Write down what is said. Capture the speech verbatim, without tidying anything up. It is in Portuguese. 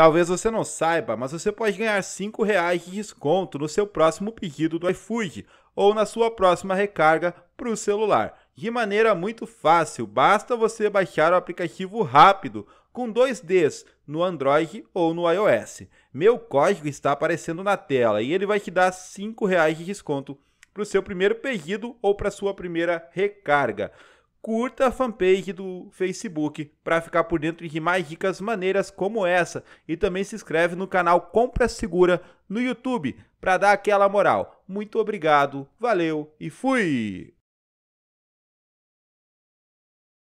Talvez você não saiba, mas você pode ganhar cinco reais de desconto no seu próximo pedido do iFood ou na sua próxima recarga para o celular. De maneira muito fácil, basta você baixar o aplicativo Rapiddo com dois Ds no Android ou no iOS. Meu código está aparecendo na tela e ele vai te dar cinco reais de desconto para o seu primeiro pedido ou para a sua primeira recarga. Curta a fanpage do Facebook para ficar por dentro de mais dicas maneiras como essa e também se inscreve no canal Compra Segura no YouTube para dar aquela moral. Muito obrigado, valeu e fui!